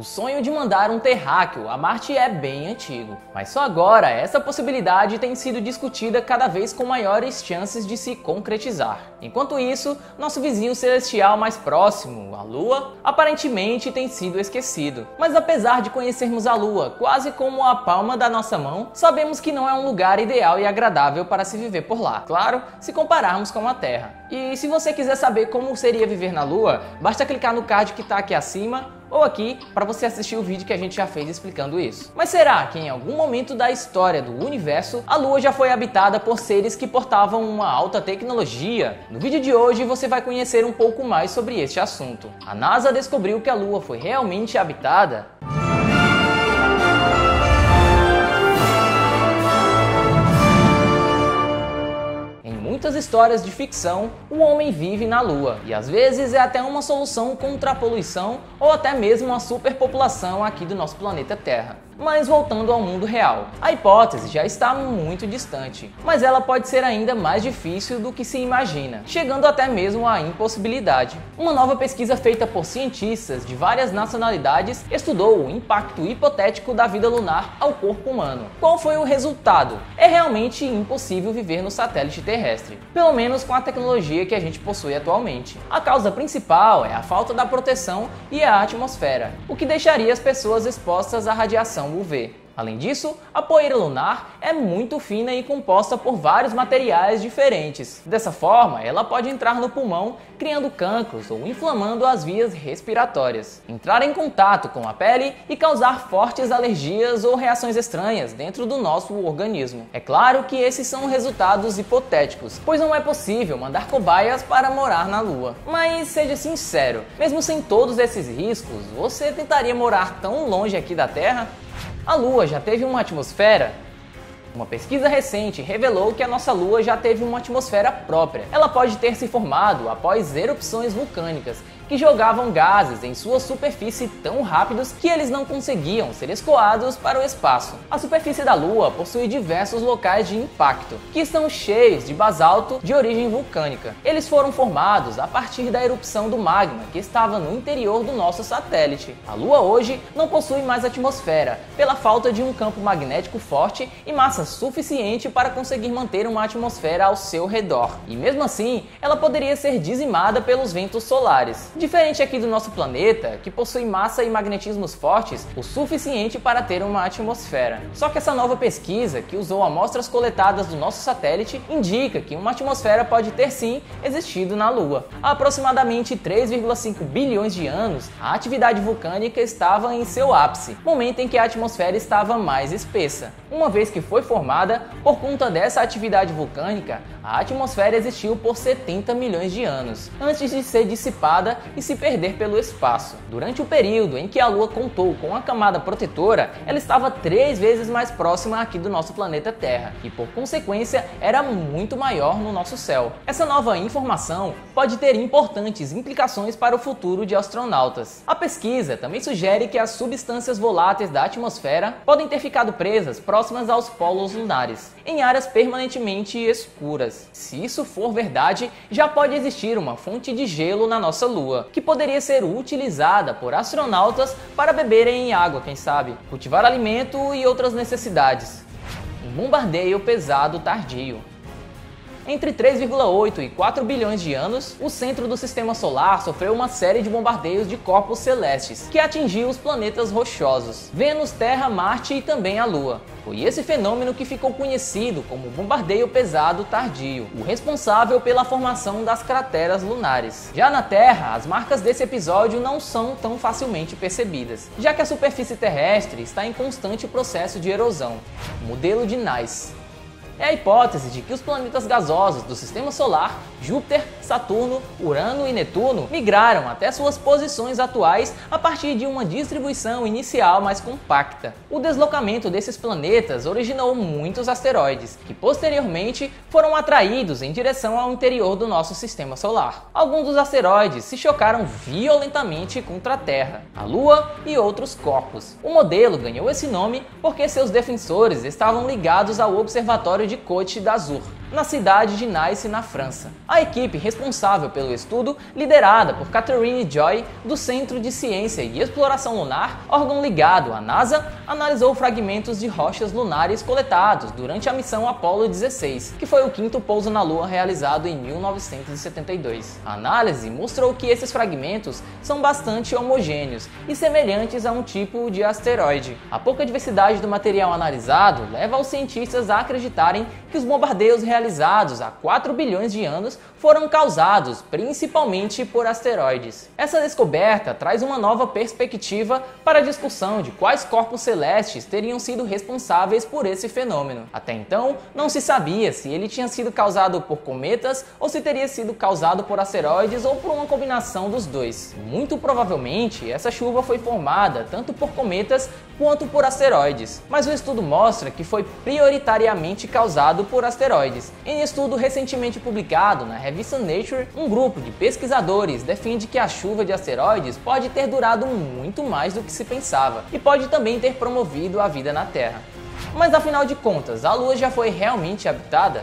O sonho de mandar um terráqueo a Marte é bem antigo, mas só agora essa possibilidade tem sido discutida cada vez com maiores chances de se concretizar. Enquanto isso, nosso vizinho celestial mais próximo, a Lua, aparentemente tem sido esquecido. Mas apesar de conhecermos a Lua quase como a palma da nossa mão, sabemos que não é um lugar ideal e agradável para se viver por lá, claro, se compararmos com a Terra. E se você quiser saber como seria viver na Lua, basta clicar no card que está aqui acima, ou aqui, para você assistir o vídeo que a gente já fez explicando isso. Mas será que em algum momento da história do universo, a Lua já foi habitada por seres que portavam uma alta tecnologia? No vídeo de hoje você vai conhecer um pouco mais sobre este assunto. A NASA descobriu que a Lua foi realmente habitada? Muitas histórias de ficção, o homem vive na Lua, e às vezes é até uma solução contra a poluição ou até mesmo a superpopulação aqui do nosso planeta Terra. Mas voltando ao mundo real, a hipótese já está muito distante, mas ela pode ser ainda mais difícil do que se imagina, chegando até mesmo à impossibilidade. Uma nova pesquisa feita por cientistas de várias nacionalidades estudou o impacto hipotético da vida lunar ao corpo humano. Qual foi o resultado? É realmente impossível viver no satélite terrestre, pelo menos com a tecnologia que a gente possui atualmente. A causa principal é a falta da proteção e a atmosfera, o que deixaria as pessoas expostas à radiação UV. Além disso, a poeira lunar é muito fina e composta por vários materiais diferentes. Dessa forma, ela pode entrar no pulmão, criando cancros ou inflamando as vias respiratórias, entrar em contato com a pele e causar fortes alergias ou reações estranhas dentro do nosso organismo. É claro que esses são resultados hipotéticos, pois não é possível mandar cobaias para morar na Lua. Mas seja sincero, mesmo sem todos esses riscos, você tentaria morar tão longe aqui da Terra? A Lua já teve uma atmosfera? Uma pesquisa recente revelou que a nossa Lua já teve uma atmosfera própria. Ela pode ter se formado após erupções vulcânicas que jogavam gases em sua superfície tão rápidos que eles não conseguiam ser escoados para o espaço. A superfície da Lua possui diversos locais de impacto, que estão cheios de basalto de origem vulcânica. Eles foram formados a partir da erupção do magma que estava no interior do nosso satélite. A Lua hoje não possui mais atmosfera, pela falta de um campo magnético forte e massa suficiente para conseguir manter uma atmosfera ao seu redor. E mesmo assim, ela poderia ser dizimada pelos ventos solares. Diferente aqui do nosso planeta, que possui massa e magnetismos fortes o suficiente para ter uma atmosfera. Só que essa nova pesquisa, que usou amostras coletadas do nosso satélite, indica que uma atmosfera pode ter sim existido na Lua. Há aproximadamente 3,5 bilhões de anos, a atividade vulcânica estava em seu ápice, momento em que a atmosfera estava mais espessa. Uma vez que foi formada, por conta dessa atividade vulcânica, a atmosfera existiu por 70 milhões de anos, antes de ser dissipada e se perder pelo espaço. Durante o período em que a Lua contou com a camada protetora, ela estava 3 vezes mais próxima aqui do nosso planeta Terra e, por consequência, era muito maior no nosso céu. Essa nova informação pode ter importantes implicações para o futuro de astronautas. A pesquisa também sugere que as substâncias voláteis da atmosfera podem ter ficado presas próximas aos polos lunares, em áreas permanentemente escuras. Se isso for verdade, já pode existir uma fonte de gelo na nossa Lua, que poderia ser utilizada por astronautas para beberem água, quem sabe, cultivar alimento e outras necessidades. Um bombardeio pesado tardio. Entre 3,8 e 4 bilhões de anos, o centro do sistema solar sofreu uma série de bombardeios de corpos celestes, que atingiu os planetas rochosos, Vênus, Terra, Marte e também a Lua. Foi esse fenômeno que ficou conhecido como Bombardeio Pesado Tardio, o responsável pela formação das crateras lunares. Já na Terra, as marcas desse episódio não são tão facilmente percebidas, já que a superfície terrestre está em constante processo de erosão. O Modelo de Nice. É a hipótese de que os planetas gasosos do sistema solar, Júpiter, Saturno, Urano e Netuno, migraram até suas posições atuais a partir de uma distribuição inicial mais compacta. O deslocamento desses planetas originou muitos asteroides, que posteriormente foram atraídos em direção ao interior do nosso sistema solar. Alguns dos asteroides se chocaram violentamente contra a Terra, a Lua e outros corpos. O modelo ganhou esse nome porque seus defensores estavam ligados ao Observatório de Côte d'Azur, na cidade de Nice, na França. A equipe responsável pelo estudo, liderada por Catherine Joy, do Centro de Ciência e Exploração Lunar, órgão ligado à NASA, analisou fragmentos de rochas lunares coletados durante a missão Apollo 16, que foi o quinto pouso na Lua realizado em 1972. A análise mostrou que esses fragmentos são bastante homogêneos e semelhantes a um tipo de asteroide. A pouca diversidade do material analisado leva os cientistas a acreditarem que os bombardeios realizados há 4 bilhões de anos foram causados principalmente por asteroides. Essa descoberta traz uma nova perspectiva para a discussão de quais corpos celestes teriam sido responsáveis por esse fenômeno. Até então, não se sabia se ele tinha sido causado por cometas ou se teria sido causado por asteroides ou por uma combinação dos dois. Muito provavelmente, essa chuva foi formada tanto por cometas quanto por asteroides, mas o estudo mostra que foi prioritariamente causado por asteroides. Em estudo recentemente publicado na revista Nature, um grupo de pesquisadores defende que a chuva de asteroides pode ter durado muito mais do que se pensava e pode também ter promovido a vida na Terra. Mas afinal de contas, a Lua já foi realmente habitada?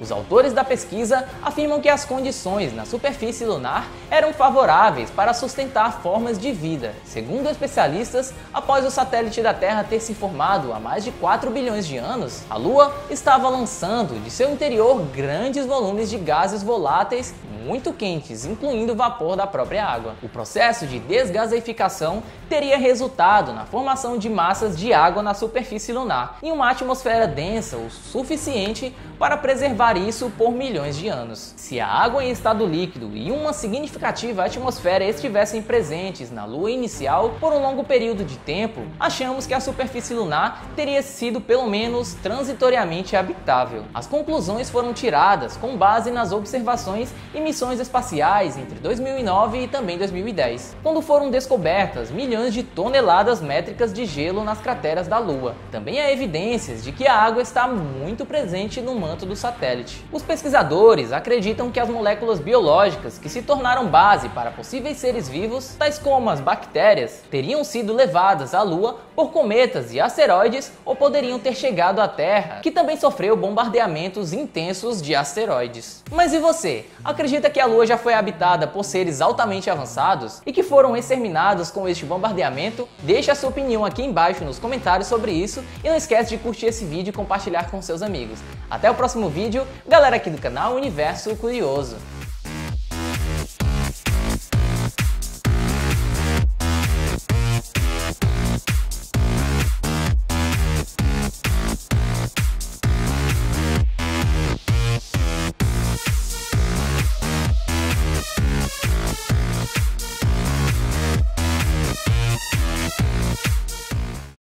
Os autores da pesquisa afirmam que as condições na superfície lunar eram favoráveis para sustentar formas de vida. Segundo especialistas, após o satélite da Terra ter se formado há mais de 4 bilhões de anos, a Lua estava lançando de seu interior grandes volumes de gases voláteis muito quentes, incluindo o vapor da própria água. O processo de desgaseificação teria resultado na formação de massas de água na superfície lunar, em uma atmosfera densa o suficiente para preservar isso por milhões de anos. Se a água em estado líquido e uma significativa atmosfera estivessem presentes na Lua inicial por um longo período de tempo, achamos que a superfície lunar teria sido pelo menos transitoriamente habitável. As conclusões foram tiradas com base nas observações e missões espaciais entre 2009 e também 2010, quando foram descobertas milhões de toneladas métricas de gelo nas crateras da Lua. Também há evidências de que a água está muito presente no manto do satélite. Os pesquisadores acreditam que as moléculas biológicas que se tornaram base para possíveis seres vivos, tais como as bactérias, teriam sido levadas à Lua por cometas e asteroides ou poderiam ter chegado à Terra, que também sofreu bombardeamentos intensos de asteroides. Mas e você? Acredita que a Lua já foi habitada por seres altamente avançados e que foram exterminados com este bombardeamento? Deixe a sua opinião aqui embaixo nos comentários sobre isso e não esquece de curtir esse vídeo e compartilhar com seus amigos. Até o próximo vídeo, galera aqui do canal Universo Curioso.